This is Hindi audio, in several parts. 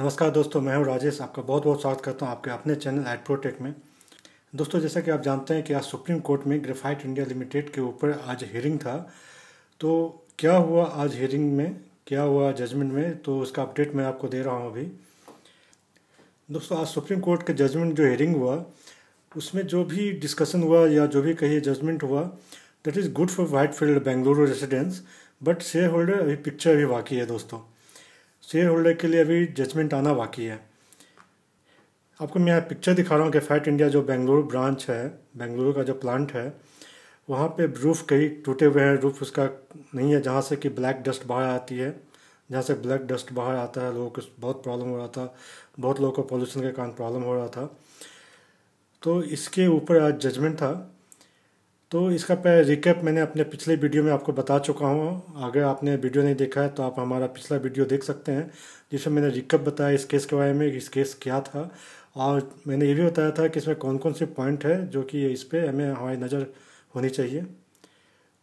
नमस्कार दोस्तों, मैं हूं राजेश। आपका बहुत बहुत स्वागत करता हूं आपके अपने चैनल एडप्रो टेक में। दोस्तों, जैसा कि आप जानते हैं कि आज सुप्रीम कोर्ट में ग्रेफाइट इंडिया लिमिटेड के ऊपर आज हियरिंग था। तो क्या हुआ आज हियरिंग में, क्या हुआ जजमेंट में, तो उसका अपडेट मैं आपको दे रहा हूँ अभी। दोस्तों, आज सुप्रीम कोर्ट के जजमेंट जो हियरिंग हुआ उसमें जो भी डिस्कशन हुआ या जो भी कहिए जजमेंट हुआ, that is good for Whitefield Bengaluru residents, but shareholder अभी पिक्चर भी बाकी है। दोस्तों, शेयर होल्डर के लिए अभी जजमेंट आना बाकी है। आपको मैं यहाँ पिक्चर दिखा रहा हूँ कि ग्रेफाइट इंडिया जो बेंगलुरु ब्रांच है, बेंगलुरु का जो प्लांट है, वहाँ पे रूफ़ कहीं टूटे हुए हैं, रूफ़ उसका नहीं है, जहाँ से कि ब्लैक डस्ट बाहर आती है, जहाँ से ब्लैक डस्ट बाहर आता है। लोगों को बहुत प्रॉब्लम हो रहा था, बहुत लोगों को पॉल्यूशन के कारण प्रॉब्लम हो रहा था। तो इसके ऊपर आज जजमेंट था। तो इसका रिकैप मैंने अपने पिछले वीडियो में आपको बता चुका हूँ। अगर आपने वीडियो नहीं देखा है तो आप हमारा पिछला वीडियो देख सकते हैं, जिसमें मैंने रिकैप बताया इस केस के बारे में, इस केस क्या था, और मैंने ये भी बताया था कि इसमें कौन कौन से पॉइंट है जो कि इस पर हमें हमारी नज़र होनी चाहिए।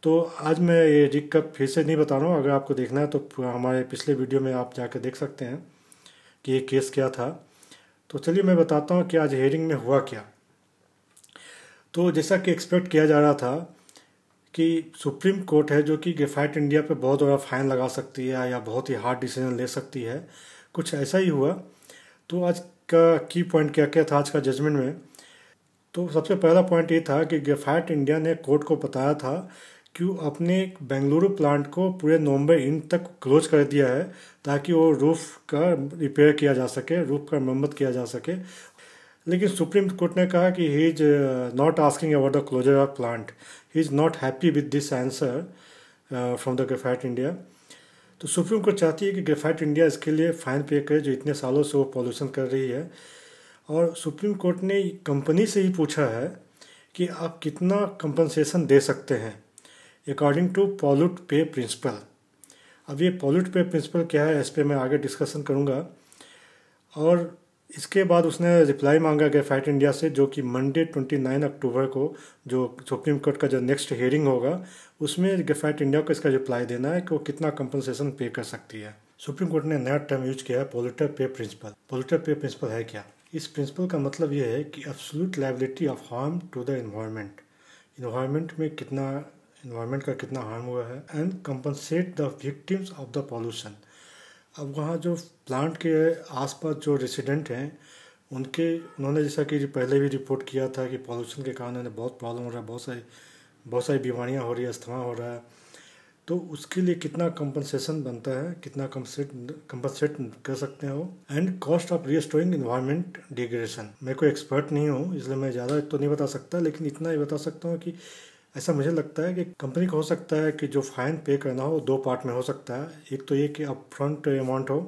तो आज मैं ये रिकैप फिर से नहीं बता रहा हूँ। अगर आपको देखना है तो हमारे पिछले वीडियो में आप जाकर देख सकते हैं कि ये केस क्या था। तो चलिए मैं बताता हूँ कि आज हियरिंग में हुआ क्या। तो जैसा कि एक्सपेक्ट किया जा रहा था कि सुप्रीम कोर्ट है जो कि ग्रेफाइट इंडिया पे बहुत बड़ा फाइन लगा सकती है या बहुत ही हार्ड डिसीजन ले सकती है, कुछ ऐसा ही हुआ। तो आज का की पॉइंट क्या क्या था आज का जजमेंट में? तो सबसे पहला पॉइंट ये था कि ग्रेफाइट इंडिया ने कोर्ट को बताया था कि वो अपने बेंगलुरु प्लांट को पूरे नवंबर इंड तक क्लोज कर दिया है, ताकि वो रूफ़ का रिपेयर किया जा सके, रूफ़ का मरम्मत किया जा सके। लेकिन सुप्रीम कोर्ट ने कहा कि he is not asking about the closure of plant, he is not happy with this answer from the Graphite India. तो सुप्रीम कोर्ट चाहती है कि ग्रेफाइट इंडिया इसके लिए फ़ाइन पे करे जो इतने सालों से वो पॉल्यूशन कर रही है। और सुप्रीम कोर्ट ने कंपनी से ही पूछा है कि आप कितना कंपनसेशन दे सकते हैं अकॉर्डिंग टू पॉल्यूट पे प्रिंसिपल। अब ये पॉल्यूट पे प्रिंसिपल क्या है, इस पर मैं आगे डिस्कशन करूँगा। और इसके बाद उसने रिप्लाई मांगा ग्रेफाइट इंडिया से, जो कि मंडे 29 अक्टूबर को जो सुप्रीम कोर्ट का जो नेक्स्ट हियरिंग होगा उसमें ग्रेफाइट इंडिया को इसका रिप्लाई देना है कि वो कितना कंपनसेशन पे कर सकती है। सुप्रीम कोर्ट ने नया टर्म यूज किया है, पोल्यूटर पे प्रिंसिपल। पोल्यूटर पे प्रिंसिपल है क्या? इस प्रिंसिपल का मतलब ये है कि absolute liability of harm to the environment, environment में कितना, एनवायरनमेंट का कितना हार्म हुआ है, and compensate the victims of the pollution. अब वहाँ जो प्लांट के आसपास जो रेसिडेंट हैं उनके, उन्होंने जैसा कि पहले भी रिपोर्ट किया था कि पॉल्यूशन के कारण उन्हें बहुत प्रॉब्लम हो रहा है, बहुत सारी बीमारियाँ हो रही है, अस्थमा हो रहा है। तो उसके लिए कितना कंपनसेशन बनता है, कितना कंपनसेट कर सकते हो, and cost of restoring environment degradation. मैं कोई एक्सपर्ट नहीं हूँ, इसलिए मैं ज़्यादा तो नहीं बता सकता, लेकिन इतना ही बता सकता हूँ कि ऐसा मुझे लगता है कि कंपनी को हो सकता है कि जो फाइन पे करना हो दो पार्ट में हो सकता है। एक तो ये कि अप फ्रंट अमाउंट हो,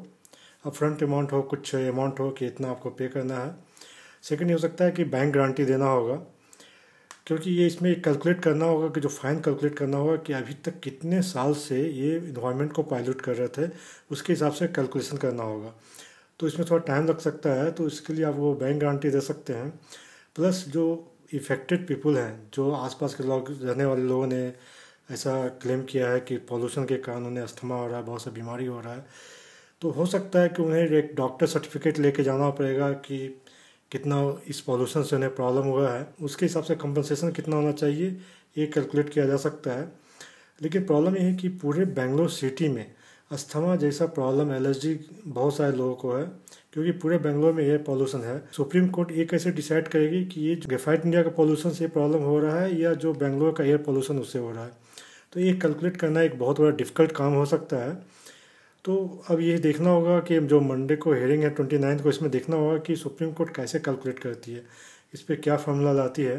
कुछ अमाउंट हो कि इतना आपको पे करना है। सेकंड ये हो सकता है कि बैंक गारंटी देना होगा, क्योंकि ये इसमें कैलकुलेट करना होगा कि जो फ़ाइन कैलकुलेट करना होगा कि अभी तक कितने साल से ये एनवायरनमेंट को पॉल्यूट कर रहे थे, उसके हिसाब से कैलकुलेशन करना होगा। तो इसमें थोड़ा टाइम लग सकता है, तो इसके लिए आप वो बैंक गारंटी दे सकते हैं। प्लस जो इफेक्टेड पीपल हैं, जो आसपास के लोग, रहने वाले लोगों ने ऐसा क्लेम किया है कि पॉल्यूशन के कारण उन्हें अस्थमा हो रहा है, बहुत सा बीमारी हो रहा है, तो हो सकता है कि उन्हें एक डॉक्टर सर्टिफिकेट लेके जाना पड़ेगा कि कितना इस पॉल्यूशन से उन्हें प्रॉब्लम हुआ है, उसके हिसाब से कंपनसेशन कितना होना चाहिए ये कैलकुलेट किया जा सकता है। लेकिन प्रॉब्लम ये है कि पूरे बेंगलोर सिटी में अस्थमा जैसा प्रॉब्लम, एलर्जी बहुत सारे लोगों को है, क्योंकि पूरे बेंगलोर में ये पॉल्यूशन है। सुप्रीम कोर्ट ये कैसे डिसाइड करेगी कि ये ग्रेफाइट इंडिया का पॉल्यूशन से प्रॉब्लम हो रहा है या जो बेंगलोर का एयर पॉल्यूशन उससे हो रहा है? तो ये कैलकुलेट करना एक बहुत बड़ा डिफिकल्ट काम हो सकता है। तो अब ये देखना होगा कि जो मंडे को हियरिंग है 29 को, इसमें देखना होगा कि सुप्रीम कोर्ट कैसे कैलकुलेट करती है, इस पर क्या फार्मूला लाती है,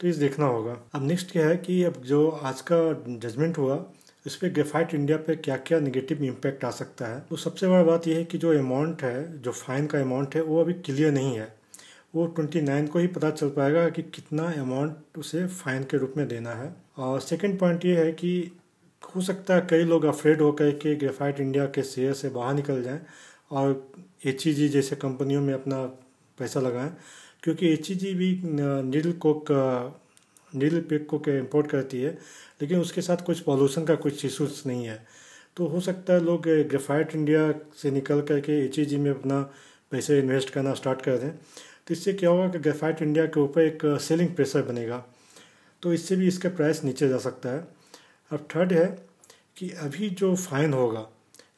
तो इस देखना होगा। अब नेक्स्ट क्या है कि अब जो आज का जजमेंट हुआ इस पर ग्रेफाइट इंडिया पे क्या क्या नेगेटिव इम्पैक्ट आ सकता है। तो सबसे बड़ा बात यह है कि जो अमाउंट है, जो फाइन का अमाउंट है, वो अभी क्लियर नहीं है। वो 29 को ही पता चल पाएगा कि कितना अमाउंट उसे फाइन के रूप में देना है। और सेकंड पॉइंट ये है कि हो सकता है कई लोग अफ्रेड होकर के ग्रेफाइट इंडिया के शेयर से बाहर निकल जाएँ और HEG जैसे कंपनियों में अपना पैसा लगाएँ, क्योंकि HEG भी नीडल कोक इम्पोर्ट करती है, लेकिन उसके साथ कुछ पॉल्यूशन का कुछ इशूज़ नहीं है। तो हो सकता है लोग ग्रेफाइट इंडिया से निकल करके HEG में अपना पैसे इन्वेस्ट करना स्टार्ट कर दें, तो इससे क्या होगा कि ग्रेफाइट इंडिया के ऊपर एक सेलिंग प्रेशर बनेगा, तो इससे भी इसका प्राइस नीचे जा सकता है। अब थर्ड है कि अभी जो फाइन होगा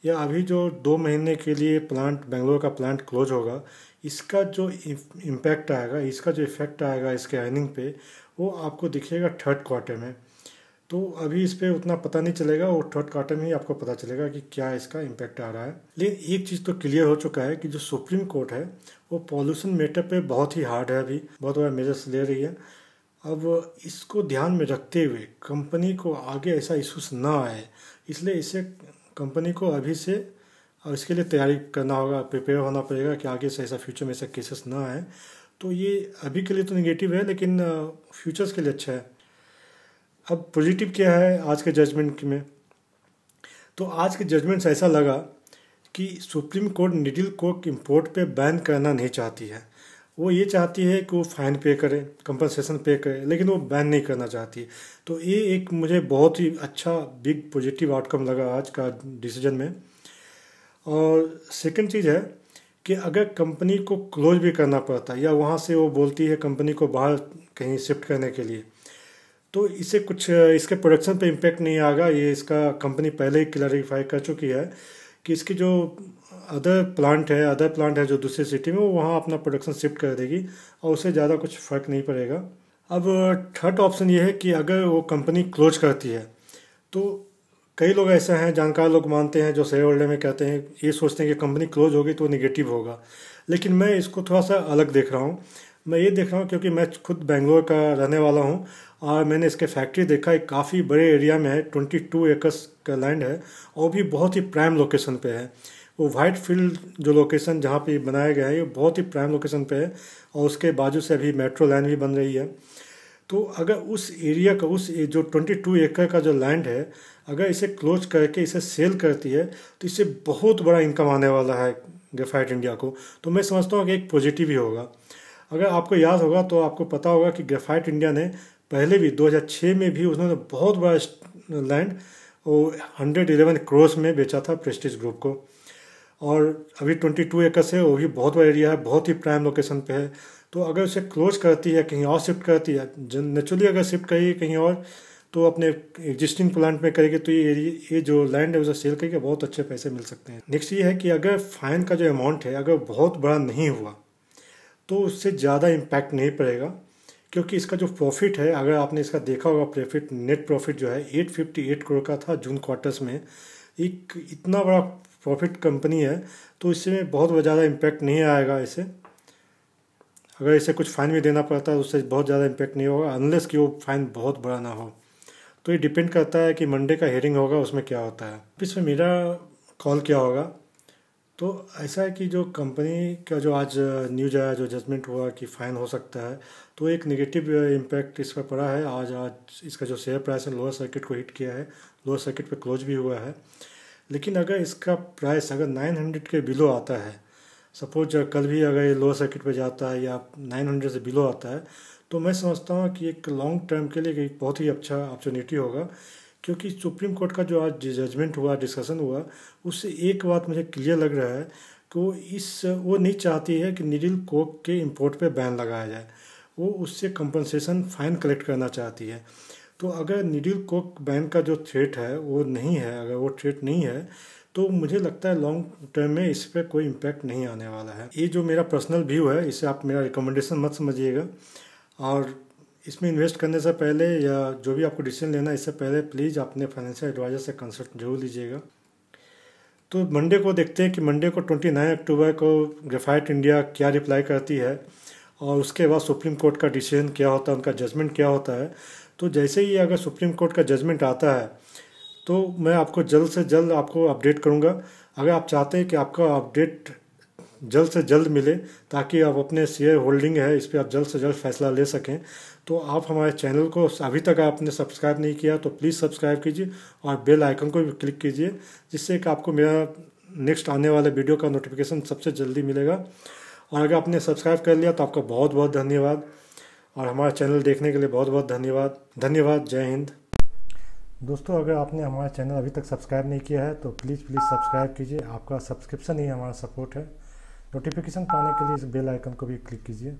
या अभी जो 2 महीने के लिए प्लांट बेंगलोर का प्लांट क्लोज होगा, इसका जो इम्पैक्ट आएगा, इसका जो इफेक्ट आएगा इसके अर्निंग पे, वो आपको दिखेगा 3rd क्वार्टर में। तो अभी इस पर उतना पता नहीं चलेगा और 3rd क्वार्टर में ही आपको पता चलेगा कि क्या इसका इम्पैक्ट आ रहा है। लेकिन एक चीज़ तो क्लियर हो चुका है कि जो सुप्रीम कोर्ट है वो पॉल्यूशन मैटर पे बहुत ही हार्ड है, अभी बहुत बड़ा मेजर्स ले रही है। अब इसको ध्यान में रखते हुए कंपनी को आगे ऐसा इशूज़ ना आए, इसलिए इसे कंपनी को अभी से और इसके लिए तैयारी करना होगा, प्रिपेयर होना पड़ेगा कि आगे से ऐसा फ्यूचर में ऐसा केसेस ना आए। तो ये अभी के लिए तो नेगेटिव है, लेकिन फ्यूचर्स के लिए अच्छा है। अब पॉजिटिव क्या है आज के जजमेंट में? तो आज के जजमेंट से ऐसा लगा कि Supreme Court needle coke import पे बैन करना नहीं चाहती है, वो ये चाहती है कि वो फाइन पे करे, कंपनसेशन पे करे, लेकिन वो बैन नहीं करना चाहती। तो ये एक मुझे बहुत ही अच्छा बिग पॉजिटिव आउटकम लगा आज का डिसीजन में। और सेकंड चीज़ है कि अगर कंपनी को क्लोज भी करना पड़ता है या वहाँ से वो बोलती है कंपनी को बाहर कहीं शिफ्ट करने के लिए, तो इससे कुछ इसके प्रोडक्शन पे इम्पैक्ट नहीं आएगा। ये इसका कंपनी पहले ही क्लैरिफाई कर चुकी है कि इसकी जो अदर प्लांट है जो दूसरे सिटी में, वो वहाँ अपना प्रोडक्शन शिफ्ट कर देगी और उससे ज़्यादा कुछ फ़र्क नहीं पड़ेगा। अब थर्ड ऑप्शन ये है कि अगर वो कंपनी क्लोज करती है, तो कई लोग ऐसे हैं, जानकार लोग मानते हैं, जो शेयर होल्डर में कहते हैं, ये सोचते हैं कि कंपनी क्लोज होगी तो निगेटिव होगा। लेकिन मैं इसको थोड़ा सा अलग देख रहा हूँ। मैं ये देख रहा हूँ क्योंकि मैं खुद बेंगलोर का रहने वाला हूँ और मैंने इसके फैक्ट्री देखा है, काफ़ी बड़े एरिया में है, 22 एकर्स का लैंड है और भी बहुत ही प्राइम लोकेशन पर है। वो व्हाइटफील्ड जो लोकेशन जहाँ पर बनाया गया है, ये बहुत ही प्राइम लोकेशन पर है और उसके बाजू से अभी मेट्रो लाइन भी बन रही है। तो अगर उस एरिया का, उस जो 22 एकड़ का जो लैंड है, अगर इसे क्लोज करके इसे सेल करती है, तो इससे बहुत बड़ा इनकम आने वाला है ग्रेफाइट इंडिया को। तो मैं समझता हूँ कि एक पॉजिटिव ही होगा। अगर आपको याद होगा तो आपको पता होगा कि ग्रेफाइट इंडिया ने पहले भी 2006 में भी उसने बहुत बड़ा लैंड 111 करोड़ में बेचा था प्रेस्टीज ग्रुप को, और अभी 22 एकर्स है, वो भी बहुत बड़ा एरिया है, बहुत ही प्राइम लोकेशन पर है। तो अगर उसे क्लोज करती है, कहीं और शिफ्ट करती है, नेचुरली अगर शिफ्ट करेगी कहीं और तो अपने एग्जिस्टिंग प्लांट में करेगी, तो ये जो लैंड है उसे सेल करके बहुत अच्छे पैसे मिल सकते हैं। नेक्स्ट ये है कि अगर फाइन का जो अमाउंट है अगर बहुत बड़ा नहीं हुआ तो उससे ज़्यादा इम्पैक्ट नहीं पड़ेगा, क्योंकि इसका जो प्रॉफिट है, अगर आपने इसका देखा होगा प्रॉफिट, नेट प्रॉफिट जो है 858 करोड़ का था जून क्वार्टर्स में। एक इतना बड़ा प्रॉफिट कंपनी है तो इसमें बहुत ज़्यादा इम्पैक्ट नहीं आएगा। इसे अगर इसे कुछ फ़ाइन भी देना पड़ता है उससे बहुत ज़्यादा इम्पैक्ट नहीं होगा, अनलेस कि वो फ़ाइन बहुत बड़ा ना हो। तो ये डिपेंड करता है कि मंडे का हेयरिंग होगा उसमें क्या होता है, इसमें मेरा कॉल क्या होगा। तो ऐसा है कि जो कंपनी का जो आज न्यूज आया, जो जजमेंट हुआ कि फ़ाइन हो सकता है, तो एक नेगेटिव इम्पैक्ट इस पर पड़ा है। आज इसका जो शेयर प्राइस है लोअर सर्किट को हिट किया है, लोअर सर्किट पर क्लोज भी हुआ है। लेकिन अगर इसका प्राइस अगर 900 के बिलो आता है, सपोज कल भी अगर ये लोअर सर्किट पे जाता है या 900 से बिलो आता है, तो मैं समझता हूँ कि एक लॉन्ग टर्म के लिए एक बहुत ही अच्छा अपॉर्चुनिटी होगा। क्योंकि सुप्रीम कोर्ट का जो आज जजमेंट हुआ, डिस्कशन हुआ, उससे एक बात मुझे क्लियर लग रहा है कि वो नहीं चाहती है कि नीडल कोक के इम्पोर्ट पे बैन लगाया जाए, वो उससे कंपनसेशन फाइन कलेक्ट करना चाहती है। तो अगर नीडल कोक बैन का जो थ्रेट है वो नहीं है, अगर वो थ्रेट नहीं है, तो मुझे लगता है लॉन्ग टर्म में इस पर कोई इम्पैक्ट नहीं आने वाला है। ये जो मेरा पर्सनल व्यू है, इसे आप मेरा रिकमेंडेशन मत समझिएगा, और इसमें इन्वेस्ट करने से पहले या जो भी आपको डिसीजन लेना है इससे पहले प्लीज़ अपने फाइनेंशियल एडवाइज़र से कंसल्ट जरूर लीजिएगा। तो मंडे को देखते हैं कि मंडे को 29 अक्टूबर को ग्रेफाइट इंडिया क्या रिप्लाई करती है और उसके बाद सुप्रीम कोर्ट का डिसीजन क्या होता है, उनका जजमेंट क्या होता है। तो जैसे ही अगर सुप्रीम कोर्ट का जजमेंट आता है तो मैं आपको जल्द से जल्द आपको अपडेट करूंगा। अगर आप चाहते हैं कि आपका अपडेट जल्द से जल्द मिले ताकि आप अपने शेयर होल्डिंग है इस पे आप जल्द से जल्द फैसला ले सकें, तो आप हमारे चैनल को अभी तक आपने सब्सक्राइब नहीं किया तो प्लीज़ सब्सक्राइब कीजिए और बेल आइकन को भी क्लिक कीजिए, जिससे कि आपको मेरा नेक्स्ट आने वाले वीडियो का नोटिफिकेशन सबसे जल्दी मिलेगा। और अगर आपने सब्सक्राइब कर लिया तो आपका बहुत बहुत धन्यवाद, और हमारा चैनल देखने के लिए बहुत बहुत धन्यवाद। जय हिंद। दोस्तों अगर आपने हमारा चैनल अभी तक सब्सक्राइब नहीं किया है तो प्लीज़ सब्सक्राइब कीजिए। आपका सब्सक्रिप्शन ही हमारा सपोर्ट है। नोटिफिकेशन पाने के लिए इस बेल आइकन को भी क्लिक कीजिए।